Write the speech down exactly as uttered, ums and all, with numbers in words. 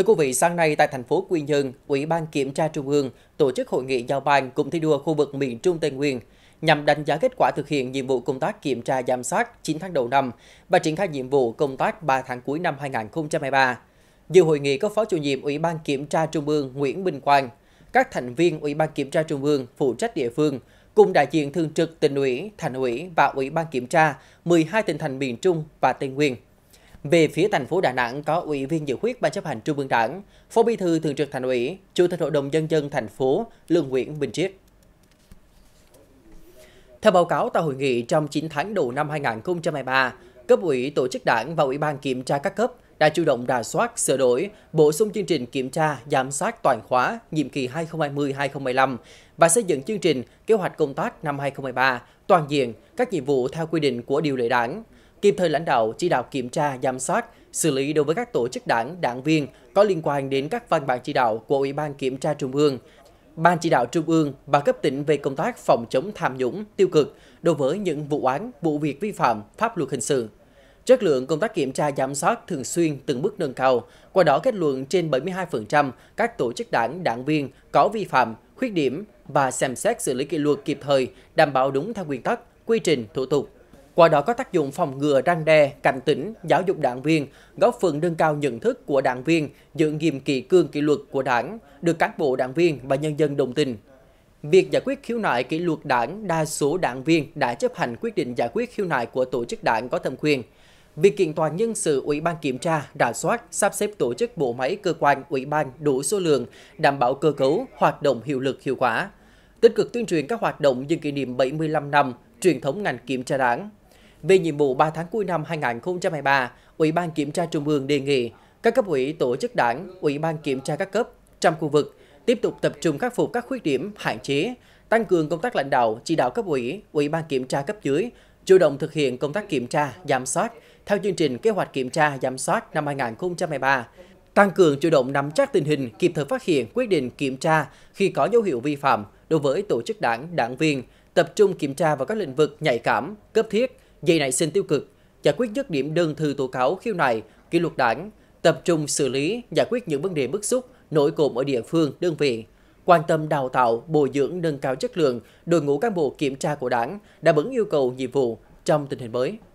Thưa quý vị, sáng nay tại thành phố Quy Nhơn, Ủy ban Kiểm tra Trung ương tổ chức hội nghị giao ban cùng thi đua khu vực miền Trung Tây Nguyên nhằm đánh giá kết quả thực hiện nhiệm vụ công tác kiểm tra giám sát chín tháng đầu năm và triển khai nhiệm vụ công tác ba tháng cuối năm hai nghìn không trăm hai mươi ba. Dự hội nghị có Phó Chủ nhiệm Ủy ban Kiểm tra Trung ương Nguyễn Bình Quang, các thành viên Ủy ban Kiểm tra Trung ương phụ trách địa phương cùng đại diện thường trực Tỉnh ủy, Thành ủy và Ủy ban Kiểm tra mười hai tỉnh thành miền Trung và Tây Nguyên. Về phía thành phố Đà Nẵng có Ủy viên Dự khuyết Ban Chấp hành Trung ương Đảng, Phó Bí thư Thường trực Thành ủy, Chủ tịch Hội đồng Nhân dân thành phố Lương Nguyễn Bình Triết. Theo báo cáo tại hội nghị, trong chín tháng đầu năm hai nghìn không trăm hai mươi ba, cấp ủy, tổ chức đảng và Ủy ban Kiểm tra các cấp đã chủ động rà soát, sửa đổi, bổ sung chương trình kiểm tra, giám sát toàn khóa nhiệm kỳ hai nghìn không trăm hai mươi đến hai nghìn không trăm hai mươi lăm và xây dựng chương trình, kế hoạch công tác năm hai nghìn không trăm hai mươi ba toàn diện các nhiệm vụ theo quy định của điều lệ Đảng. Kịp thời lãnh đạo, chỉ đạo kiểm tra, giám sát, xử lý đối với các tổ chức đảng, đảng viên có liên quan đến các văn bản chỉ đạo của Ủy ban Kiểm tra Trung ương, Ban Chỉ đạo Trung ương và cấp tỉnh về công tác phòng chống tham nhũng, tiêu cực đối với những vụ án, vụ việc vi phạm pháp luật hình sự. Chất lượng công tác kiểm tra giám sát thường xuyên từng bước nâng cao, qua đó kết luận trên bảy mươi hai phần trăm các tổ chức đảng, đảng viên có vi phạm, khuyết điểm và xem xét xử lý kỷ luật kịp thời, đảm bảo đúng theo nguyên tắc, quy trình, thủ tục. Qua đó có tác dụng phòng ngừa, răn đe, cảnh tỉnh, giáo dục đảng viên, góp phần nâng cao nhận thức của đảng viên, giữ nghiêm kỷ cương kỷ luật của Đảng, được cán bộ đảng viên và nhân dân đồng tình. Việc giải quyết khiếu nại kỷ luật đảng, đa số đảng viên đã chấp hành quyết định giải quyết khiếu nại của tổ chức đảng có thẩm quyền. Việc kiện toàn nhân sự Ủy ban Kiểm tra, rà soát, sắp xếp tổ chức bộ máy cơ quan ủy ban đủ số lượng, đảm bảo cơ cấu, hoạt động hiệu lực hiệu quả. Tích cực tuyên truyền các hoạt động nhân kỷ niệm bảy mươi lăm năm truyền thống ngành kiểm tra đảng. Về nhiệm vụ ba tháng cuối năm hai nghìn không trăm hai mươi ba, Ủy ban Kiểm tra Trung ương đề nghị các cấp ủy, tổ chức đảng, Ủy ban Kiểm tra các cấp trong khu vực tiếp tục tập trung khắc phục các khuyết điểm, hạn chế, tăng cường công tác lãnh đạo, chỉ đạo cấp ủy, Ủy ban Kiểm tra cấp dưới, chủ động thực hiện công tác kiểm tra, giám sát theo chương trình kế hoạch kiểm tra, giám sát năm hai nghìn không trăm hai mươi ba, tăng cường chủ động nắm chắc tình hình, kịp thời phát hiện, quyết định kiểm tra khi có dấu hiệu vi phạm đối với tổ chức đảng, đảng viên, tập trung kiểm tra vào các lĩnh vực nhạy cảm, cấp thiết, dễ nảy sinh tiêu cực, giải quyết dứt điểm đơn thư tố cáo khiếu nại, kỷ luật đảng, tập trung xử lý, giải quyết những vấn đề bức xúc, nổi cộm ở địa phương, đơn vị, quan tâm đào tạo, bồi dưỡng nâng cao chất lượng đội ngũ cán bộ kiểm tra của Đảng đáp ứng yêu cầu nhiệm vụ trong tình hình mới.